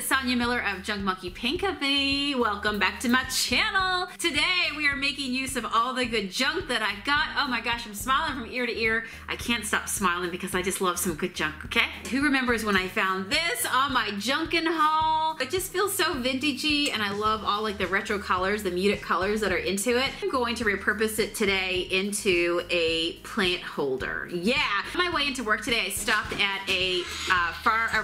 it's Sonia Miller of Junk Monkey Paint Company. Welcome back to my channel. Today we are making use of all the good junk that I got. Oh my gosh, I'm smiling from ear to ear. I can't stop smiling because I just love some good junk, okay? Who remembers when I found this on my Junkin' haul? It just feels so vintagey, and I love all like the retro colors, the muted colors that are into it. I'm going to repurpose it today into a plant holder. Yeah, on my way into work today, I stopped at a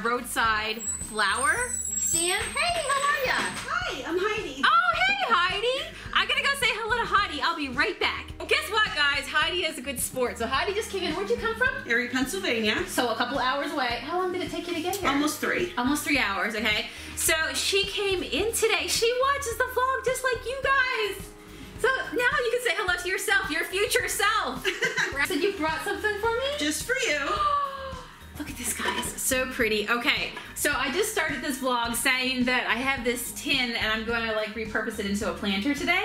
roadside flower stand. Hey, how are ya? Hi, I'm Heidi. Oh, hey, Heidi. I gotta go say hello to Heidi. I'll be right back. Well, guess what, guys? Heidi is a good sport. So Heidi just came in. Where'd you come from? Erie, Pennsylvania. So a couple hours away. How long did it take you to get here? Almost 3. Almost 3 hours, okay? So she came in today. She watches the vlog just like you guys. So now you can say hello to yourself, your future self. So you brought something for me? Just for you. Look at this, guys, so pretty. Okay, so I just started this vlog saying that I have this tin and I'm gonna like repurpose it into a planter today.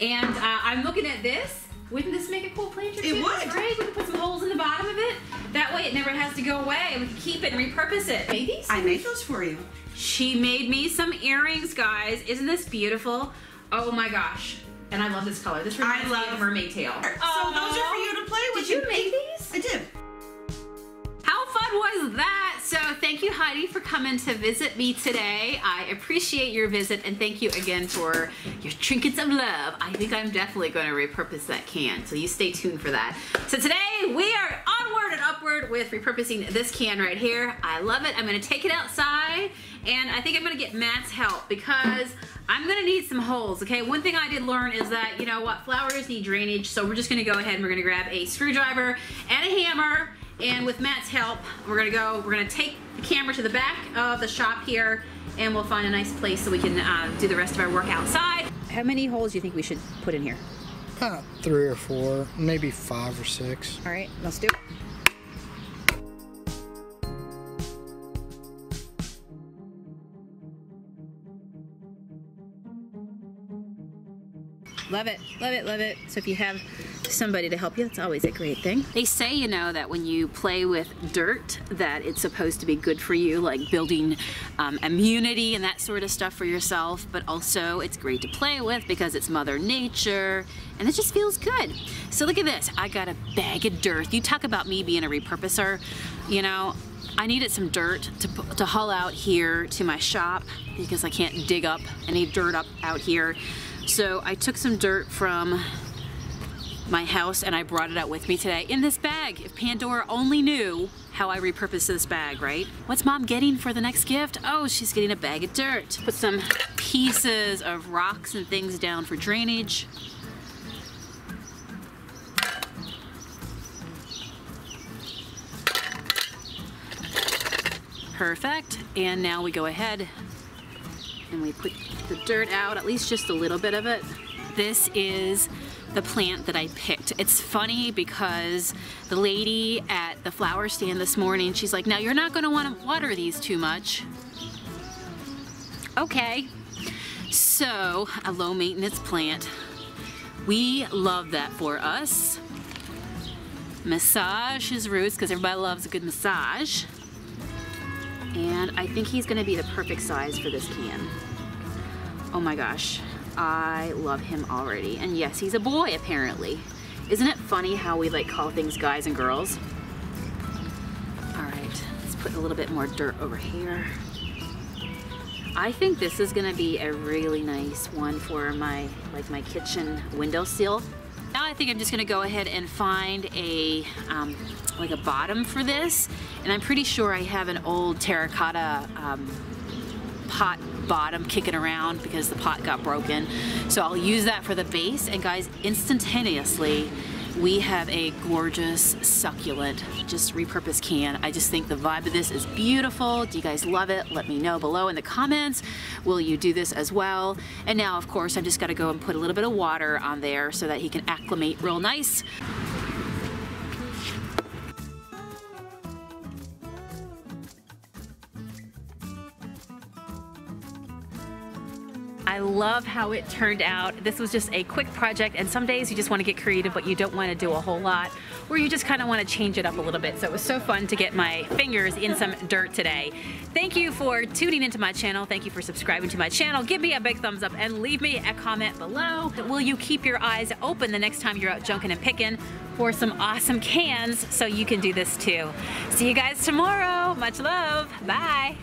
And I'm looking at this. Wouldn't this make a cool planter too? It would. Right? We could put some holes in the bottom of it. That way it never has to go away. We can keep it and repurpose it. Maybe? I made those for you. She made me some earrings, guys. Isn't this beautiful? Oh my gosh. And I love this color. This reminds me of mermaid tail. So those are for you to play with. Did you make these? I did. How fun was that? So thank you, Heidi, for coming to visit me today. I appreciate your visit, and thank you again for your trinkets of love. I think I'm definitely going to repurpose that can, so you stay tuned for that. So today we are onward and upward with repurposing this can right here. I love it. I'm going to take it outside, and I think I'm going to get Matt's help because I'm going to need some holes, okay? One thing I did learn is that, you know what, flowers need drainage, so we're just going to go ahead and we're going to grab a screwdriver and a hammer. And with Matt's help, we're gonna take the camera to the back of the shop here, and we'll find a nice place so we can do the rest of our work outside. How many holes do you think we should put in here? About 3 or 4, maybe 5 or 6. All right, let's do it. Love it, love it, love it. So if you have somebody to help you, that's always a great thing. They say, you know, that when you play with dirt, that it's supposed to be good for you, like building immunity and that sort of stuff for yourself, but also it's great to play with because it's Mother Nature, and it just feels good. So look at this, I got a bag of dirt. You talk about me being a repurposer, you know, I needed some dirt to haul out here to my shop because I can't dig up any dirt up out here. So I took some dirt from my house and I brought it out with me today in this bag. If Pandora only knew how I repurposed this bag, right? What's Mom getting for the next gift? Oh, she's getting a bag of dirt. Put some pieces of rocks and things down for drainage. Perfect. And now we go ahead and we put the dirt out, at least just a little bit of it. This is the plant that I picked. It's funny because the lady at the flower stand this morning, she's like, now you're not gonna wanna water these too much. Okay. So, a low maintenance plant. We love that for us. Massage his roots, because everybody loves a good massage. And I think he's gonna be the perfect size for this can. Oh my gosh, I love him already. And yes, he's a boy apparently. Isn't it funny how we like call things guys and girls? All right, let's put a little bit more dirt over here. I think this is gonna be a really nice one for my, like my kitchen windowsill. Now I think I'm just gonna go ahead and find a, like a bottom for this. And I'm pretty sure I have an old terracotta pot bottom kicking around because the pot got broken. So I'll use that for the base. And guys, instantaneously, we have a gorgeous succulent, just repurposed can. I just think the vibe of this is beautiful. Do you guys love it? Let me know below in the comments. Will you do this as well? And now, of course, I just gotta go and put a little bit of water on there so that he can acclimate real nice. I love how it turned out. This was just a quick project, and some days you just want to get creative, but you don't want to do a whole lot. where you just kind of want to change it up a little bit. So it was so fun to get my fingers in some dirt today. Thank you for tuning into my channel. Thank you for subscribing to my channel. Give me a big thumbs up and leave me a comment below. Will you keep your eyes open the next time you're out junking and picking for some awesome cans so you can do this too? See you guys tomorrow. Much love. Bye.